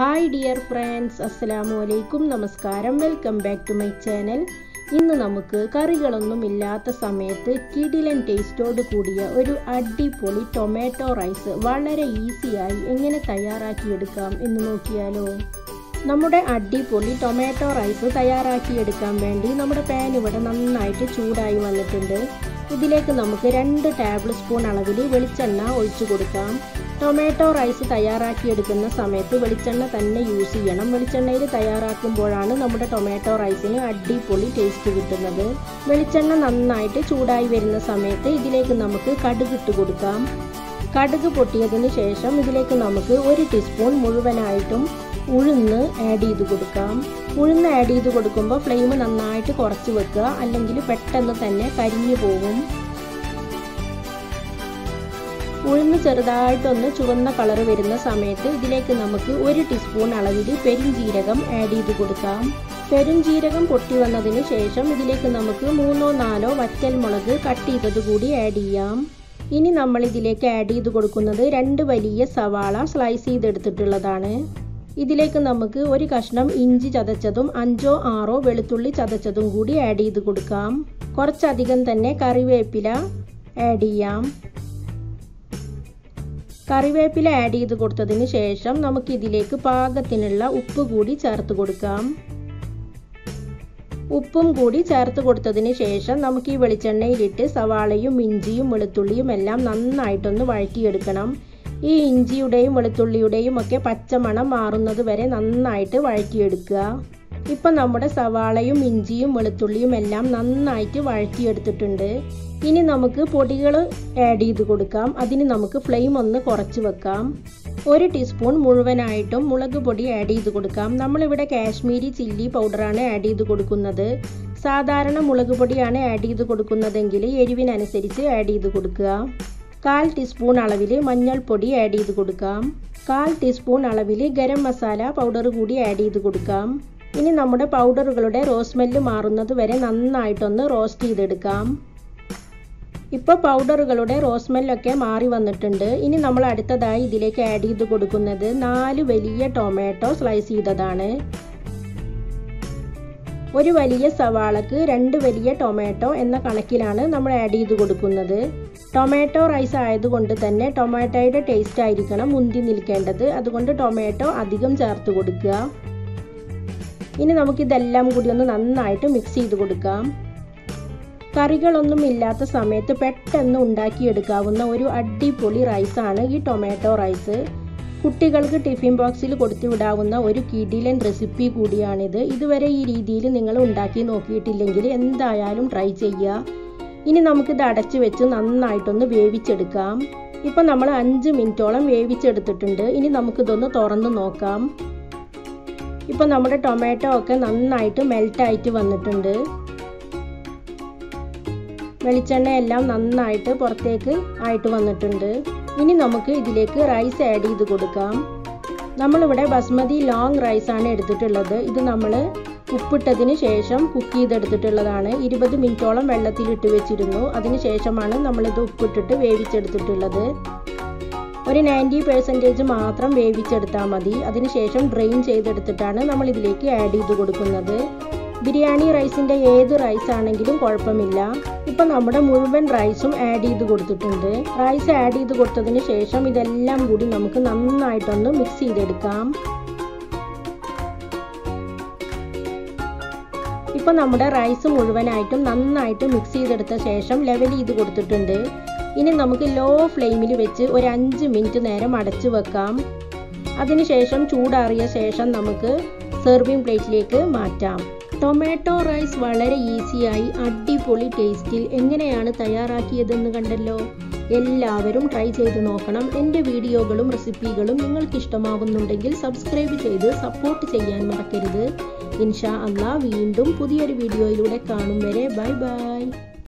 Hi dear friends, അസ്സലാമു അലൈക്കും, നമസ്കാരം. Welcome back to my channel. ഇന്ന് നമുക്ക് കറികളൊന്നും ഇല്ലാത്ത സമയത്ത് കിടിലൻ ടേസ്റ്റോട് കൂടിയ ഒരു അടിപൊളി ടൊമാറ്റോ റൈസ് വളരെ ഈസിയായി എങ്ങനെ തയ്യാറാക്കിയെടുക്കാം എന്ന് നോക്കിയാലോ. നമ്മുടെ അടിപൊളി ടൊമാറ്റോ റൈസ് തയ്യാറാക്കിയെടുക്കാൻ വേണ്ടി നമ്മുടെ പാൻ ഇവിടെ നന്നായിട്ട് ചൂടായി വന്നിട്ടുണ്ട്. ഇതിലേക്ക് നമുക്ക് 2 ടേബിൾ സ്പൂൺ അളവിൽ വെളിച്ചെണ്ണ ഒഴിച്ചു കൊടുക്കാം. ടൊമാറ്റോ റൈസ് തയ്യാറാക്കിയെടുക്കുന്ന സമയത്ത് വെളിച്ചെണ്ണ തന്നെ യൂസ് ചെയ്യണം. വെളിച്ചെണ്ണയിൽ തയ്യാറാക്കുമ്പോഴാണ് നമ്മുടെ ടൊമാറ്റോ റൈസിന് അടിപൊളി ടേസ്റ്റ് കിട്ടുന്നത്. വെളിച്ചെണ്ണ നന്നായിട്ട് ചൂടായി വരുന്ന സമയത്ത് ഇതിലേക്ക് നമുക്ക് കടുക് ഇട്ട് കൊടുക്കാം. കടുക് പൊട്ടിയതിന് ശേഷം ഇതിലേക്ക് നമുക്ക് 1 ടീസ്പൂൺ മുഴുവനായിട്ടും ഉഴുന്ന് ആഡ് ചെയ്ത് കൊടുക്കാം. ഉഴുന്ന് ആഡ് ചെയ്ത് കൊടുക്കുമ്പോൾ ഫ്ലെയിം നന്നായിട്ട് കുറച്ച് വെക്കുക, അല്ലെങ്കിൽ പെട്ടെന്ന് തന്നെ കരിഞ്ഞു പോകും. ഉഴുന്ന് ചെറുതായിട്ടൊന്ന് ചുവന്ന കളർ വരുന്ന സമയത്ത് ഇതിലേക്ക് നമുക്ക് 1 ടീസ്പൂൺ അളവിൽ പെരിഞ്ജീരകം ആഡ് ചെയ്ത് കൊടുക്കാം. പെരിഞ്ജീരകം പൊട്ടി വന്നതിന് ശേഷം ഇതിലേക്ക് നമുക്ക് 3 or 4 വറ്റൽ മുളക് കട്ട് ചെയ്തത് കൂടി ആഡ് ചെയ്യാം. ഇനി നമ്മൾ ഇതിലേക്ക് ആഡ് ചെയ്ത് കൊടുക്കുന്നത് 2 വലിയ സവാള സ്ലൈസ് ചെയ്തെടുത്തിട്ടുള്ളതാണ്. ഇതിലേക്ക് നമുക്ക് 1 കഷ്ണം ഇഞ്ചി ചതച്ചതും 5 or 6 വെളുത്തുള്ളി ചതച്ചതും കൂടി ആഡ് ചെയ്ത് കൊടുക്കാം. കുറച്ചധികം തന്നെ കറിവേപ്പില ആഡ് ചെയ്യാം. കറിവേപ്പില ആഡ് ചെയ്ത് കൊടുത്തതിന് ശേഷം നമുക്കിതിലേക്ക് പാകത്തിനുള്ള ഉപ്പ് കൂടി ചേർത്ത് കൊടുക്കാം. ഉപ്പും കൂടി ചേർത്ത് കൊടുത്തതിന് ശേഷം നമുക്ക് ഈ വെളിച്ചെണ്ണയിലിട്ട് സവാളയും ഇഞ്ചിയും വെളുത്തുള്ളിയും എല്ലാം നന്നായിട്ടൊന്ന് വഴറ്റിയെടുക്കണം. ഈ ഇഞ്ചിയുടെയും വെളുത്തുള്ളിയുടെയും ഒക്കെ പച്ചമണം മാറുന്നത് വരെ നന്നായിട്ട് വഴറ്റിയെടുക്കുക. ഇപ്പം നമ്മുടെ സവാളയും ഇഞ്ചിയും വെളുത്തുള്ളിയും എല്ലാം നന്നായിട്ട് വഴറ്റിയെടുത്തിട്ടുണ്ട്. ഇനി നമുക്ക് പൊടികൾ ആഡ് ചെയ്ത് കൊടുക്കാം. അതിന് നമുക്ക് ഫ്ലെയിം ഒന്ന് കുറച്ച് വെക്കാം. 1 ടീസ്പൂൺ മുഴുവനായിട്ടും മുളക് പൊടി ആഡ് ചെയ്ത് കൊടുക്കാം. നമ്മളിവിടെ കാശ്മീരി ചില്ലി പൗഡറാണ് ആഡ് ചെയ്ത് കൊടുക്കുന്നത്. സാധാരണ മുളക് പൊടിയാണ് ആഡ് ചെയ്ത് കൊടുക്കുന്നതെങ്കിൽ എരിവിനനുസരിച്ച് ആഡ് ചെയ്ത് കൊടുക്കുക. 1/4 ടീസ്പൂൺ അളവിൽ മഞ്ഞൾപ്പൊടി ആഡ് ചെയ്ത് കൊടുക്കാം. 1/4 ടീസ്പൂൺ അളവിൽ ഗരം മസാല പൗഡർ കൂടി ആഡ് ചെയ്ത് കൊടുക്കാം. ഇനി നമ്മുടെ പൗഡറുകളുടെ റോസ് സ്മെല്ല് മാറുന്നത് വരെ നന്നായിട്ടൊന്ന് റോസ്റ്റ് ചെയ്തെടുക്കാം. ഇപ്പോൾ പൗഡറുകളുടെ റോസ് സ്മെല്ലൊക്കെ മാറി വന്നിട്ടുണ്ട്. ഇനി നമ്മൾ അടുത്തതായി ഇതിലേക്ക് ആഡ് ചെയ്ത് കൊടുക്കുന്നത് 4 വലിയ ടൊമാറ്റോ സ്ലൈസ് ചെയ്തതാണ്. 1 വലിയ സവാളക്ക് 2 വലിയ ടൊമാറ്റോ എന്ന കണക്കിലാണ് നമ്മൾ ആഡ് ചെയ്ത് കൊടുക്കുന്നത്. ടൊമാറ്റോ റൈസ് ആയതുകൊണ്ട് തന്നെ ടൊമാറ്റോയുടെ ടേസ്റ്റ് ആയിരിക്കണം മുന്തി നിൽക്കേണ്ടത്. അതുകൊണ്ട് ടൊമാറ്റോ അധികം ചേർത്ത് കൊടുക്കുക. ഇനി നമുക്കിതെല്ലാം കൂടി ഒന്ന് നന്നായിട്ട് മിക്സ് ചെയ്ത് കൊടുക്കാം. കറികളൊന്നും ഇല്ലാത്ത സമയത്ത് പെട്ടെന്ന് ഉണ്ടാക്കിയെടുക്കാവുന്ന ഒരു അടിപൊളി റൈസാണ് ഈ ടൊമാറ്റോ റൈസ്. കുട്ടികൾക്ക് ടിഫിൻ ബോക്സിൽ കൊടുത്തുവിടാവുന്ന ഒരു കിടിലൻ റെസിപ്പി കൂടിയാണിത്. ഇതുവരെ ഈ രീതിയിൽ നിങ്ങൾ ഉണ്ടാക്കി നോക്കിയിട്ടില്ലെങ്കിൽ എന്തായാലും ട്രൈ ചെയ്യുക. ഇനി നമുക്കിത് അടച്ചു വെച്ച് നന്നായിട്ടൊന്ന് വേവിച്ചെടുക്കാം. ഇപ്പം നമ്മൾ 5 മിനിറ്റോളം വേവിച്ചെടുത്തിട്ടുണ്ട്. ഇനി നമുക്കിതൊന്ന് തുറന്ന് നോക്കാം. ഇപ്പം നമ്മുടെ ടൊമാറ്റോ ഒക്കെ നന്നായിട്ട് മെൽറ്റായിട്ട് വന്നിട്ടുണ്ട്. വെളിച്ചെണ്ണയെല്ലാം നന്നായിട്ട് പുറത്തേക്ക് ആയിട്ട് വന്നിട്ടുണ്ട്. ഇനി നമുക്ക് ഇതിലേക്ക് റൈസ് ആഡ് ചെയ്ത് കൊടുക്കാം. നമ്മളിവിടെ ബസ്മതി ലോങ് റൈസാണ് എടുത്തിട്ടുള്ളത്. ഇത് നമ്മൾ ഉപ്പിട്ടതിന് ശേഷം കുക്ക് ചെയ്തെടുത്തിട്ടുള്ളതാണ്. 20 മിനിറ്റോളം വെള്ളത്തിലിട്ട് വെച്ചിരുന്നു. അതിനുശേഷമാണ് നമ്മളിത് ഉപ്പിട്ടിട്ട് വേവിച്ചെടുത്തിട്ടുള്ളത്. ഒരു 90% മാത്രം വേവിച്ചെടുത്താൽ മതി. അതിനുശേഷം ഡ്രെയിൻ ചെയ്തെടുത്തിട്ടാണ് നമ്മളിതിലേക്ക് ആഡ് ചെയ്ത് കൊടുക്കുന്നത്. ബിരിയാണി റൈസിൻ്റെ ഏത് റൈസ് ആണെങ്കിലും കുഴപ്പമില്ല. ഇപ്പം നമ്മുടെ മുഴുവൻ റൈസും ആഡ് ചെയ്ത് കൊടുത്തിട്ടുണ്ട്. റൈസ് ആഡ് ചെയ്ത് കൊടുത്തതിന് ശേഷം ഇതെല്ലാം കൂടി നമുക്ക് നന്നായിട്ടൊന്ന് മിക്സ് ചെയ്തെടുക്കാം. ഇപ്പം നമ്മുടെ റൈസ് മുഴുവനായിട്ടും നന്നായിട്ട് മിക്സ് ചെയ്തെടുത്ത ശേഷം ലെവൽ ചെയ്ത് കൊടുത്തിട്ടുണ്ട്. ഇനി നമുക്ക് ലോ ഫ്ലെയിമിൽ വെച്ച് ഒരു 5 മിനിറ്റ് നേരം അടച്ചു വെക്കാം. അതിനുശേഷം ചൂടാറിയ ശേഷം നമുക്ക് സെർവിങ് പ്ലേറ്റിലേക്ക് മാറ്റാം. ടൊമാറ്റോ റൈസ് വളരെ ഈസിയായി അടിപൊളി ടേസ്റ്റിൽ എങ്ങനെയാണ് തയ്യാറാക്കിയതെന്ന് കണ്ടല്ലോ. എല്ലാവരും ട്രൈ ചെയ്ത് നോക്കണം. എൻ്റെ വീഡിയോകളും റെസിപ്പികളും നിങ്ങൾക്ക് ഇഷ്ടമാവുന്നുണ്ടെങ്കിൽ സബ്സ്ക്രൈബ് ചെയ്ത് സപ്പോർട്ട് ചെയ്യാൻ മറക്കരുത്. ഇൻഷാ അല്ലാ വീണ്ടും പുതിയൊരു വീഡിയോയിലൂടെ കാണും വരെ ബൈ ബൈ.